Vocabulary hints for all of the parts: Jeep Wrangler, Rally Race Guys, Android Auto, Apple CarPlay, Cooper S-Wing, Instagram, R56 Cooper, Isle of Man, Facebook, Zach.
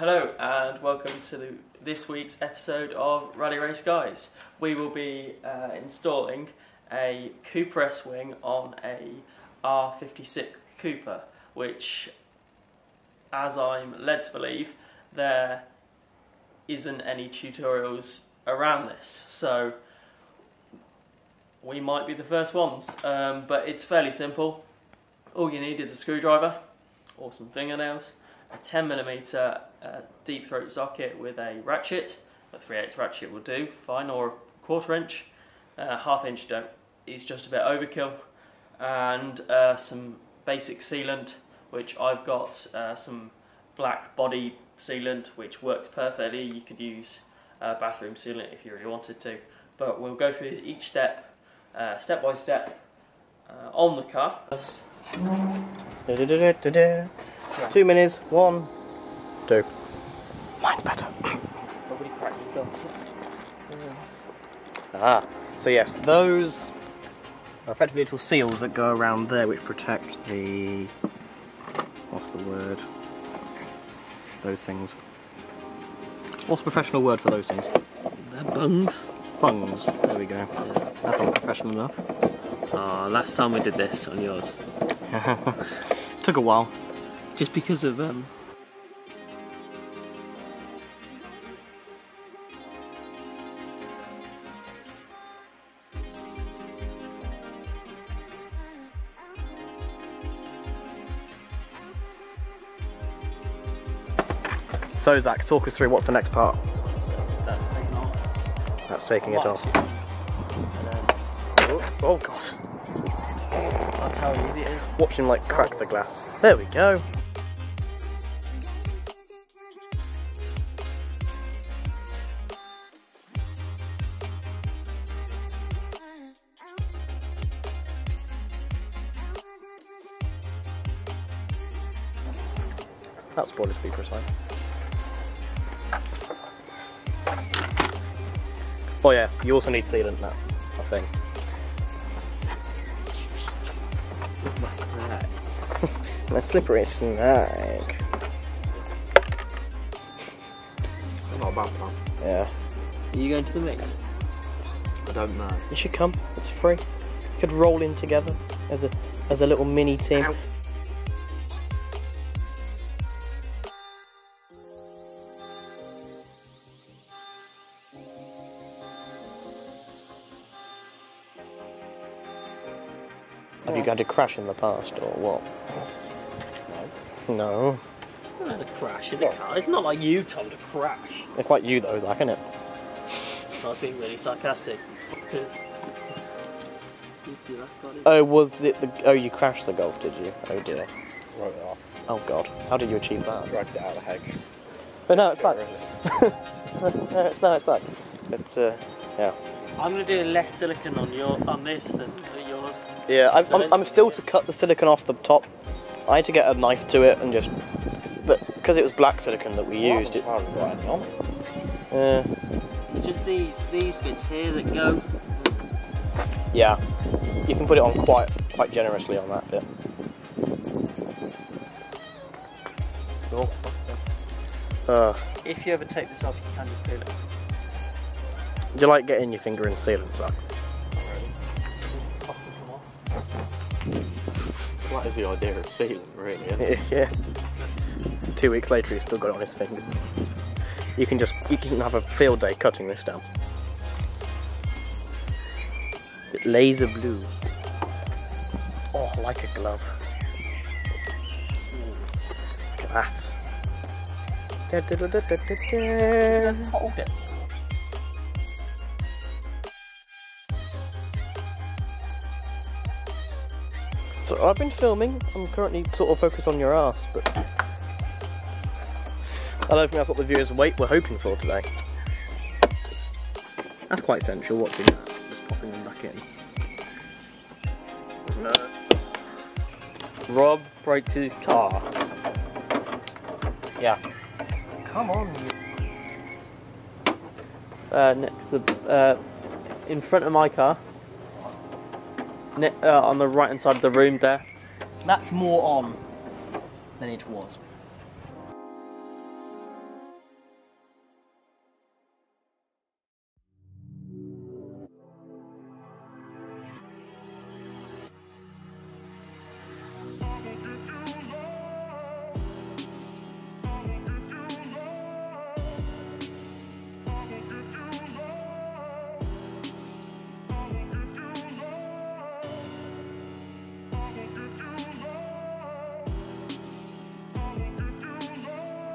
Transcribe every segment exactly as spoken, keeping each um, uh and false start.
Hello and welcome to the, this week's episode of Rally Race Guys. We will be uh, installing a Cooper S-Wing on a R fifty-six Cooper, which, as I'm led to believe, there isn't any tutorials around this, so we might be the first ones, um, but it's fairly simple. All you need is a screwdriver or some fingernails, a ten millimeter uh, deep throat socket with a ratchet. A three eighths ratchet will do fine, or a quarter inch. Uh, half inch don't, is just a bit overkill. And uh, some basic sealant, which I've got uh, some black body sealant, which works perfectly. You could use uh, bathroom sealant if you really wanted to. But we'll go through each step, uh, step by step, uh, on the car. First. Da -da -da -da -da. Right. Two minutes, one, two. Mine's better. Probably cracked itself. Ah, so yes, those are effectively little seals that go around there which protect the... what's the word? Those things. What's a professional word for those things? They're bungs. Bungs, there we go. Yeah. That's not professional enough. Ah, oh, last time we did this on yours. Took a while. Just because of um So Zach, talk us through what's the next part. That's taking off. That's taking it off. And, um, oh, oh god. That's how easy it is. Watch him like crack the glass. There we go. That's boiler to be precise. Oh yeah, you also need sealant now, I think. My slippery snag. Not a bad plan. Yeah. Are you going to the mix? I don't know. You should come, it's free. You could roll in together as a as a little mini team. Ow. Have you had a crash in the past, or what? No. No. I haven't had a crash in the car. It's not like you, Tom, to crash. It's like you, though, Zach, isn't it? I'm being really sarcastic. Oh, was it the... Oh, you crashed the Golf, did you? Oh, dear. Wrote it off. Oh, God. How did you achieve that? Dragged it out of the hedge. But no, it's back. no, it's, no, it's back. It's, uh, yeah. I'm going to do less silicone on your on this than yours. Yeah, I'm, I'm, I'm still to cut the silicone off the top. I had to get a knife to it and just... But because it was black silicone that we used... It, yeah. It's just these these bits here that go... Yeah, you can put it on quite, quite generously on that bit. Cool. Uh, if you ever take this off, you can just peel it. Do you like getting your finger in sealant, Zach? That is the idea of sealant, really, isn't it? Yeah. Two weeks later, he's still got it on his fingers. You can just, you can have a field day cutting this down. It laser blue. Oh, like a glove. Look at that. Da, da, da, da, da, da. Hold it. So I've been filming, I'm currently sort of focused on your ass, but I don't think that's what the viewers wait were hoping for today. That's quite essential, watching that, just popping them back in. No. Rob breaks his car. Yeah. Come on. Uh, next, the, uh, in front of my car. Uh, on the right hand side of the room there. That's more on than it was.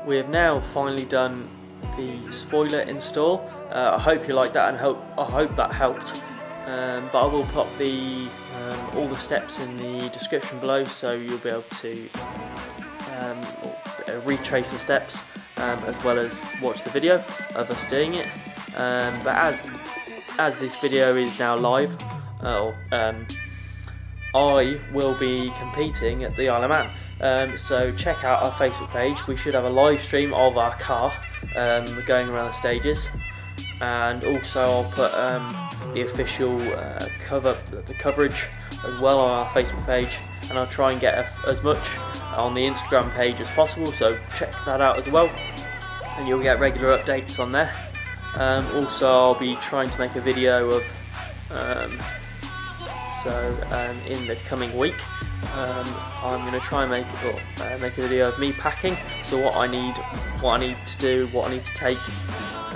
We have now finally done the spoiler install. Uh, I hope you liked that, and hope I hope that helped. Um, but I will pop the um, all the steps in the description below, so you'll be able to um, retrace the steps, um, as well as watch the video of us doing it. Um, but as as this video is now live, uh, um, I will be competing at the Isle of Man. Um, so check out our Facebook page. We should have a live stream of our car um, going around the stages, and also I'll put um, the official uh, cover, the coverage as well on our Facebook page, and I'll try and get a, as much on the Instagram page as possible, so check that out as well, and you'll get regular updates on there. Um, also I'll be trying to make a video of um, so um, in the coming week. Um, I'm going to try and make or, uh, make a video of me packing, so what I need, what I need to do, what I need to take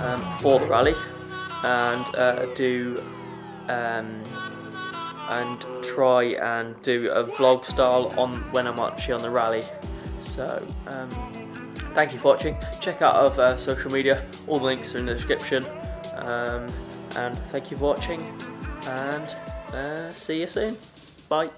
um, for the rally, and uh, do um, and try and do a vlog style on when I'm actually on the rally. So um, thank you for watching. Check out our uh, social media. All the links are in the description. Um, and thank you for watching, and uh, see you soon. Bye.